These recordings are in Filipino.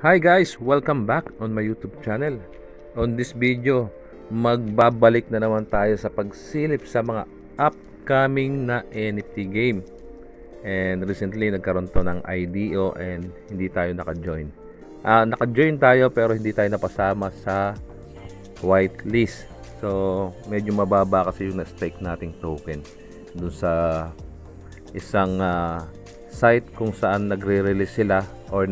Hi guys, welcome back on my YouTube channel. On this video, magbabalik na naman tayo sa pagsilip sa mga upcoming na NFT game. And recently nagkaroon to ng IDO and hindi tayo naka-join. Naka-join tayo pero hindi tayo napasama sa whitelist. So medyo mababa kasi yung na-stake nating token dun sa isang site kung saan nagre-release sila or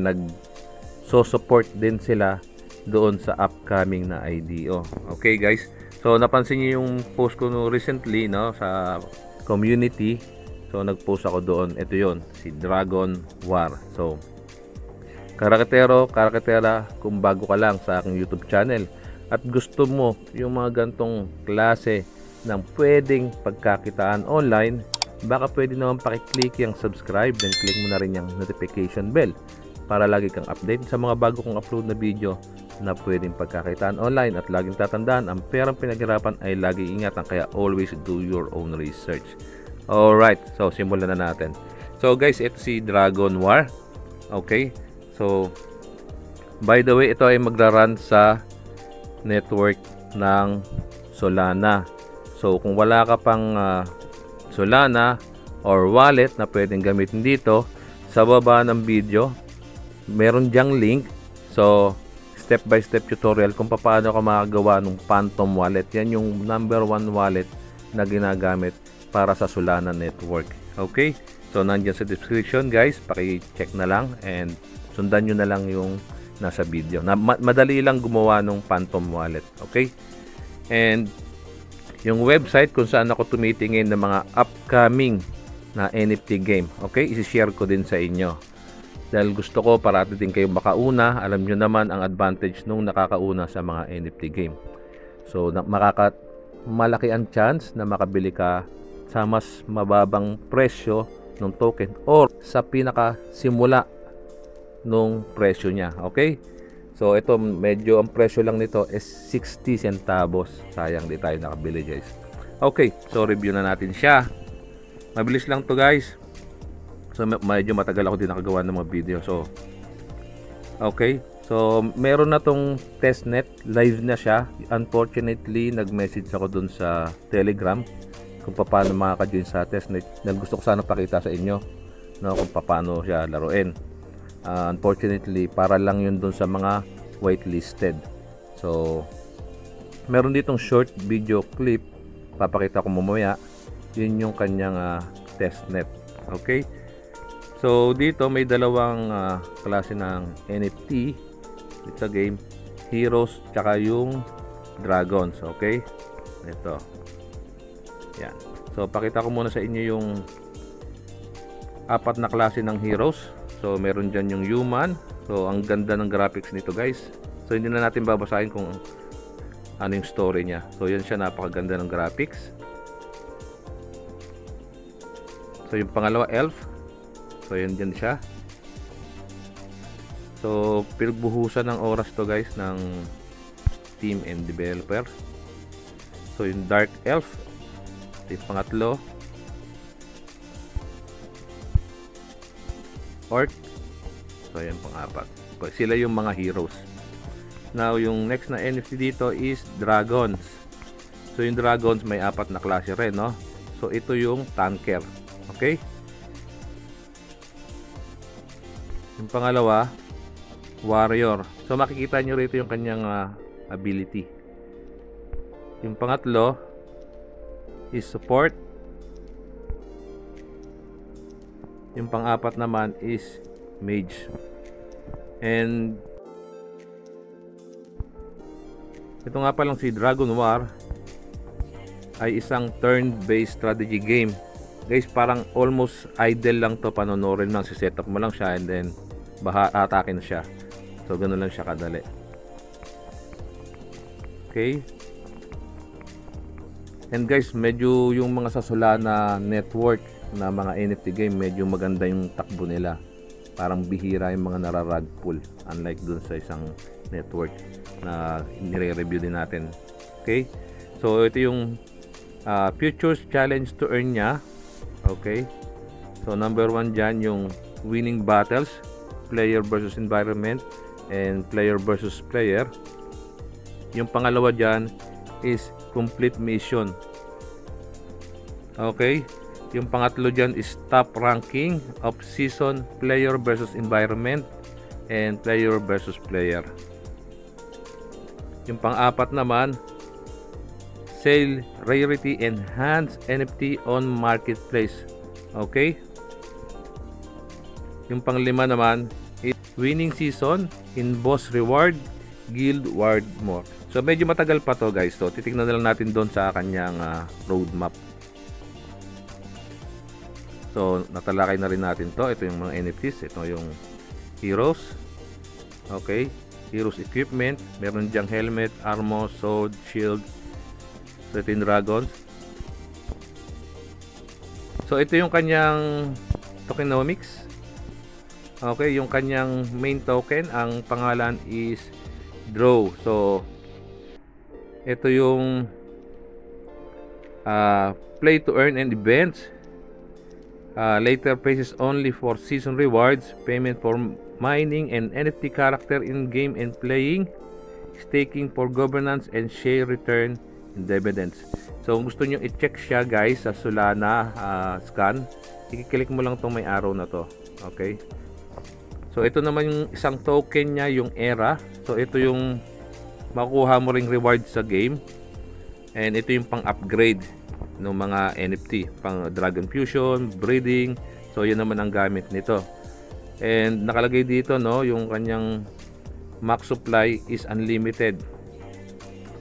support din sila doon sa upcoming na IDO. Okay guys, so napansin niyo yung post ko no recently no sa community. So nagpost ako doon, ito yon, si Dragon War. So karakatera, kung bago ka lang sa aking YouTube channel at gusto mo yung mga gantong klase ng pwedeng pagkakitaan online, baka pwede naman pakiclick yung subscribe, then click mo na rin yung notification bell para lagi kang update sa mga bago kong upload na video na pwedeng pagkakitaan online. At laging tatandaan, ang perang pinaghirapan ay lagi ingatan, kaya always do your own research. Alright, so simulan na natin. So guys, ito si Dragon War. Okay, so by the way, ito ay magra-run sa network ng Solana. So kung wala ka pang Solana or wallet na pwedeng gamitin dito, sa baba ng video meron dyang link, so step by step tutorial kung paano ka magagawa ng Phantom Wallet. Yan yung #1 wallet na ginagamit para sa Solana network. Okay, so nandiyan sa description guys, paki-check na lang and sundan nyo na lang yung nasa video. Madali lang gumawa ng Phantom Wallet. Okay, and yung website kung saan ako tumitingin ng mga upcoming na NFT game, okay, isi-share ko din sa inyo dahil gusto ko para din kayo makauna. Alam nyo naman ang advantage nung nakakauna sa mga NFT game. So malaki ang chance na makabili ka sa mas mababang presyo ng token or sa pinakasimula nung presyo niya. Okay, so ito medyo ang presyo lang nito is 60 centavos. Sayang di tayo nakabili guys. Okay, so review na natin siya. Mabilis lang to guys. So medyo matagal ako din nakagawa ng mga video. So okay, so meron na tong testnet, live na siya. Unfortunately nag-message ako dun sa Telegram kung paano makaka-join sa testnet. Gusto ko sana pakita sa inyo no, kung paano siya laruin. Unfortunately para lang yun dun sa mga whitelisted. So meron ditong short video clip, papakita ko mamaya. Yun yung kanyang testnet. Okay, so dito may dalawang klase ng NFT dito game, Heroes tsaka yung Dragons. Okay, ito yan. So pakita ko muna sa inyo yung apat na klase ng Heroes. So meron dyan yung human. So ang ganda ng graphics nito guys. So hindi na natin babasahin kung ano yung story niya. So yan siya, napakaganda ng graphics. So yung pangalawa, elf. So yun din siya. So pinagbuhusan ng oras to guys ng team and developer. So yung dark elf, ito yung pangatlo. Orc, so yun pang-apat. Sila yung mga heroes. Now yung next na NFT dito is Dragons. So yung Dragons may apat na klase rin no. So ito yung tanker. Okay, yung pangalawa, warrior. So makikita nyo rito yung kanyang ability. Yung pangatlo is support. Yung pang-apat naman is mage. And ito nga pa lang, si Dragon War ay isang turn-based strategy game guys. Parang almost idle lang to, panonorin lang, si setup mo lang siya and then atake na siya. So ganoon lang siya kadali. Okay, and guys, medyo yung mga sa Solana network na mga NFT game, medyo maganda yung takbo nila. Parang bihira yung mga nararag pull, unlike dun sa isang network na nire-review din natin. Okay, so ito yung futures challenge to earn niya. Okay, so #1 dyan yung winning battles, player versus environment, and player versus player. Yung pangalawa dyan is complete mission. Okay, yung pangatlo dyan is top ranking of season, player versus environment, and player versus player. Yung pang-apat naman, sale, rarity, enhance NFT on marketplace. Okay. Yung pang-lima naman, winning season, in-boss reward, guild reward more. So medyo matagal pa to guys. So titignan na lang natin doon sa kanyang roadmap. So natalakay na rin natin to. Ito yung mga NFTs. Ito yung heroes. Okay. Heroes equipment. Meron dyang helmet, armor, sword, shield. So ito yung dragons. So ito yung kanyang tokenomics. Okay, yung kanyang main token, ang pangalan is Draw. So ito yung play to earn and events. Later phases only for season rewards, payment for mining and NFT character in game and playing, staking for governance and share return dividends. So gusto nyo i-check siya guys sa Solana scan, i-click mo lang tong may arrow na to. Okay, so ito naman yung isang token niya, yung ERA. So ito yung makukuha mo ring reward sa game, and ito yung pang upgrade ng mga NFT, pang dragon fusion, breeding. So yun naman ang gamit nito, and nakalagay dito no, yung kanyang max supply is unlimited.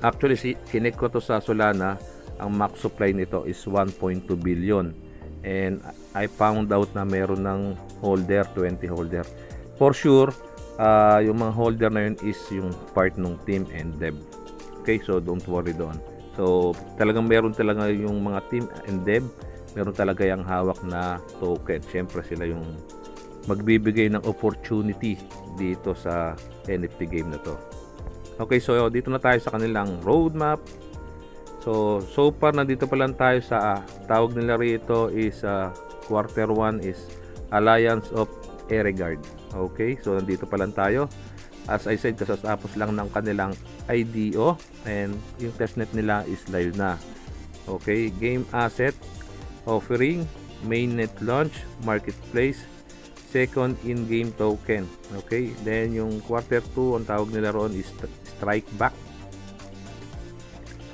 Actually, kinect ko to sa Solana, ang max supply nito is 1.2 billion. And I found out na meron ng holder, 20 holder. For sure, yung mga holder na yun is yung part ng team and dev. Okay, so don't worry doon. So talagang meron talaga yung mga team and dev, meron talaga yung hawak na token. Siyempre sila yung magbibigay ng opportunity dito sa NFT game na to. Okay, so dito na tayo sa kanilang roadmap. So far, nandito pa lang tayo sa tawag nila rito is quarter 1 is Alliance of Eregard. Okay, so nandito pa lang tayo. As I said, kasasapos lang ng kanilang IDO, and yung testnet nila is live na. Okay, game asset, offering, mainnet launch, marketplace, second in-game token. Okay, then yung quarter 2, ang tawag nila roon is strike back.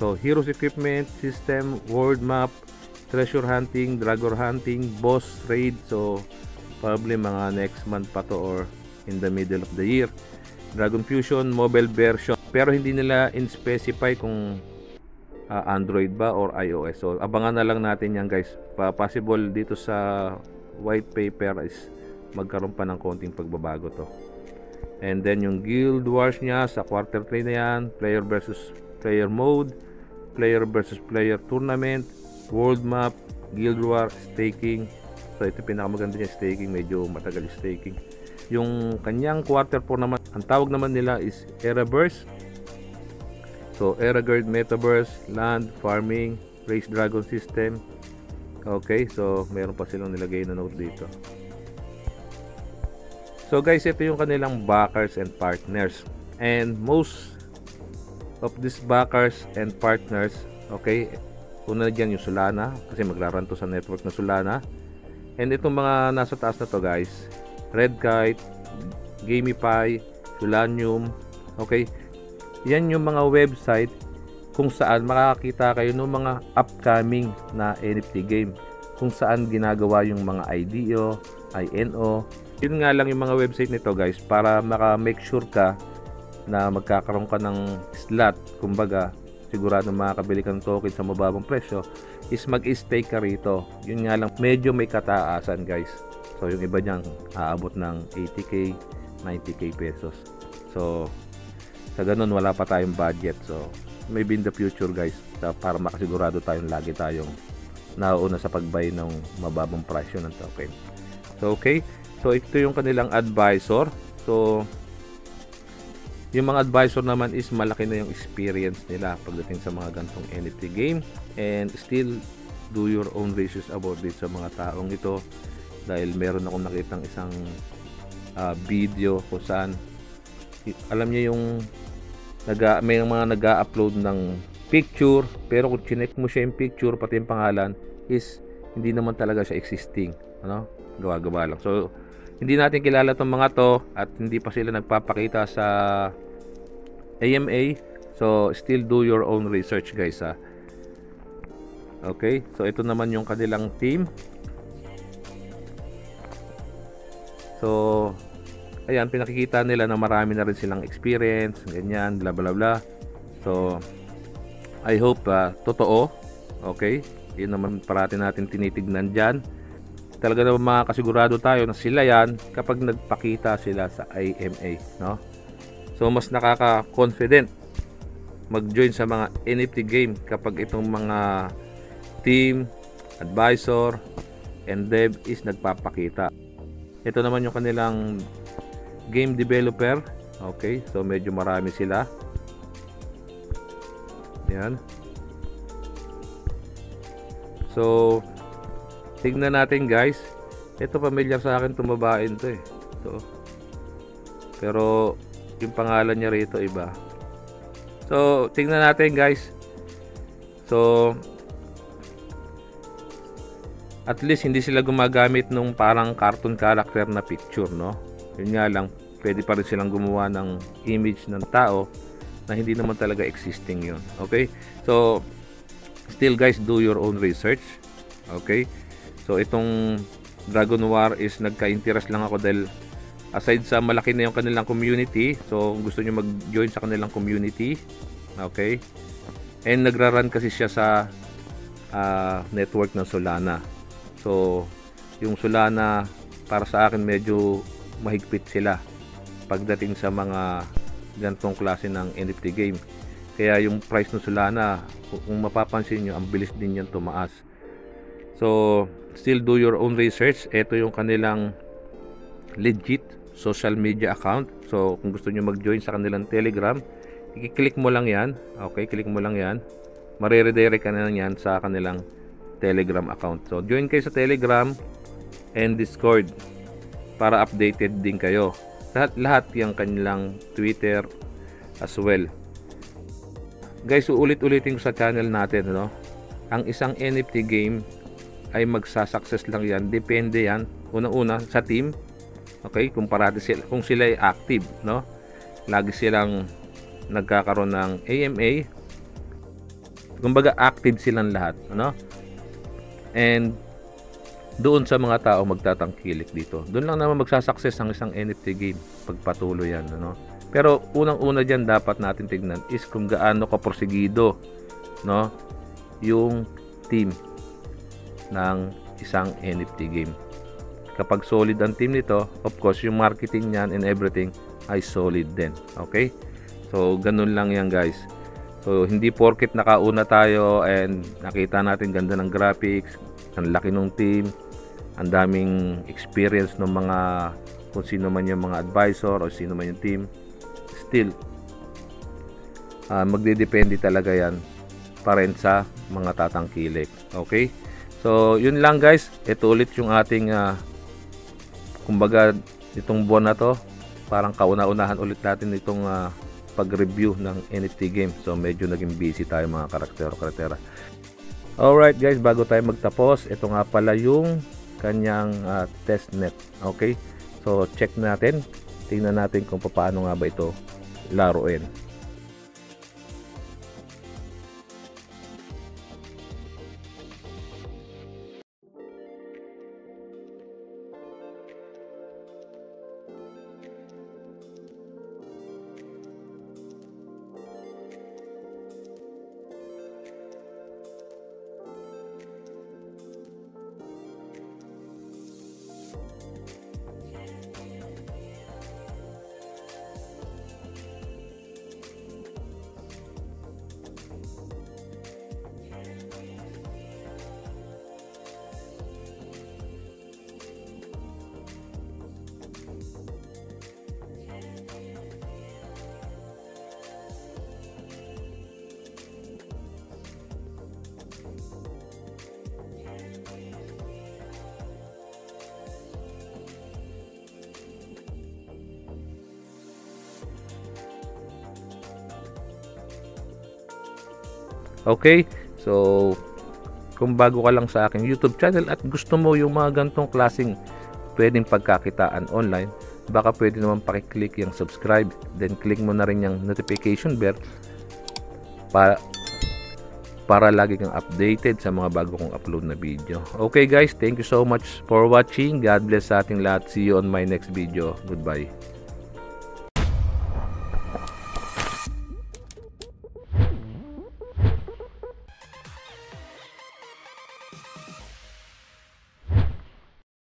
So heroes equipment, system, world map, treasure hunting, dragon hunting, boss raid. So probably mga next month pa to or in the middle of the year. Dragon fusion, mobile version, pero hindi nila in-specify kung Android ba or iOS. So abangan na lang natin yan guys. Possible dito sa white paper is magkaroon pa ng konting pagbabago to. And then yung guild wars nya sa quarter 3 na yan, player versus player mode, player versus player tournament, world map, guild war, staking. So ito pinakamaganda nya, staking, medyo matagal staking. Yung kanyang quarter 4 naman, ang tawag naman nila is Eraverse. So Eraguard, metaverse, land, farming, race dragon system. Okay, so meron pa silang nilagay na note dito. So guys, ito yung kanilang backers and partners. And most of these backers and partners, okay, una dyan yung Solana, kasi maglaran to sa network na Solana. And itong mga nasa taas na to guys, Red Kite, Gamify, Philanium, okay. Yan yung mga website kung saan makakita kayo ng mga upcoming na NFT game. Kung saan ginagawa yung mga IDO, INO. Yun nga lang yung mga website nito guys, para maka-make sure ka na magkakaroon ka ng slot, kumbaga sigurado makakabili ka ng token sa mababang presyo, is mag-stake ka rito. Yun nga lang, medyo may kataasan guys. So yung iba niyang aabot ng 80k, 90k pesos. So sa ganun, wala pa tayong budget. So maybe in the future guys, para makasigurado tayong lagi tayong nauuna sa pag-buy ng mababang presyo ng token. So okay, so ito yung kanilang advisor. So yung mga advisor naman is malaki na yung experience nila pagdating sa mga gantong NFT game, and still do your own research about it sa mga taong ito, dahil meron akong nakitang isang video kung saan alam niyo yung may mga nag-upload ng picture, pero kung chinek mo siya yung picture pati yung pangalan is hindi naman talaga siya existing, ano? Gawa-gawa lang. So hindi natin kilala tong mga to at hindi pa sila nagpapakita sa AMA. So still do your own research, guys, ha. Okay, so ito naman yung kanilang team. So ayan, pinakikita nila na marami na rin silang experience, ganyan, bla bla bla. So I hope totoo. Okay, yun naman parati natin tinitignan dyan. Talaga naman makasigurado tayo na sila yan kapag nagpakita sila sa IMA, no? So mas nakaka-confident mag-join sa mga NFT game kapag itong mga team, advisor, and dev is nagpapakita. Ito naman yung kanilang game developer. Okay, so medyo marami sila. Ayan. So tignan natin, guys. Ito familiar sa akin, tumabain to eh. Ito. Pero yung pangalan niya rito iba. So tignan natin, guys. So at least hindi sila gumagamit nung parang cartoon character na picture, no? Yun nga lang, pwede pa rin silang gumawa ng image ng tao na hindi naman talaga existing yun. Okay? So still, guys, do your own research. Okay? So itong Dragon War is nagka-interest lang ako dahil aside sa malaki na yung kanilang community, so gusto nyo mag-join sa kanilang community. Okay? And nagra-run kasi siya sa network ng Solana. So yung Solana para sa akin medyo mahigpit sila pagdating sa mga ganitong klase ng NFT game. Kaya yung price ng Solana, kung mapapansin nyo, ang bilis din yan tumaas. So still do your own research. Ito yung kanilang legit social media account. So kung gusto nyo mag-join sa kanilang Telegram, i-click mo lang yan. Okay, click mo lang yan. Mare-redirect ka na lang yan sa kanilang Telegram account. So join kayo sa Telegram and Discord para updated din kayo. Lahat yung kanilang Twitter as well. Guys, ulit-ulitin ko sa channel natin, no? Ang isang NFT game ay magsasucess lang yan. Depende yan. Una-una sa team. Okay? Kung sila ay active, no? Lagi silang nagkakaroon ng AMA. Kumbaga active silang lahat, ano? And doon sa mga tao magtatangkilik dito. Doon lang naman magsasucess ang isang NFT game. Pagpatuloy yan, no? Pero unang-una dyan dapat natin tignan is kung gaano kaporsigido, no? Yung team ng isang NFT game. Kapag solid ang team nito, of course yung marketing niyan and everything ay solid din. Okay? So ganun lang yan, guys. So hindi porket nakauna tayo and nakita natin ganda ng graphics, ang laki ng team, ang daming experience ng mga kung sino man yung mga advisor o sino man yung team, still magdedepende talaga yan pa rin sa mga tatangkilik. Okay? So yun lang, guys. Ito ulit yung ating kumbaga itong buwan na to, parang kauna-unahan ulit natin itong pag-review ng NFT game. So medyo naging busy tayo mga karaktero-karatera. Alright, guys, bago tayo magtapos, ito nga pala yung kanyang testnet. Okay, so check natin, tingnan natin kung paano nga ba ito laruin. Okay, so kung bago ka lang sa aking YouTube channel at gusto mo yung mga ganitong klaseng pwedeng pagkakitaan online, baka pwede naman pakiclick yung subscribe, then click mo na rin yung notification bell para lagi kang updated sa mga bago kong upload na video. Okay guys, thank you so much for watching. God bless sa ating lahat. See you on my next video. Goodbye.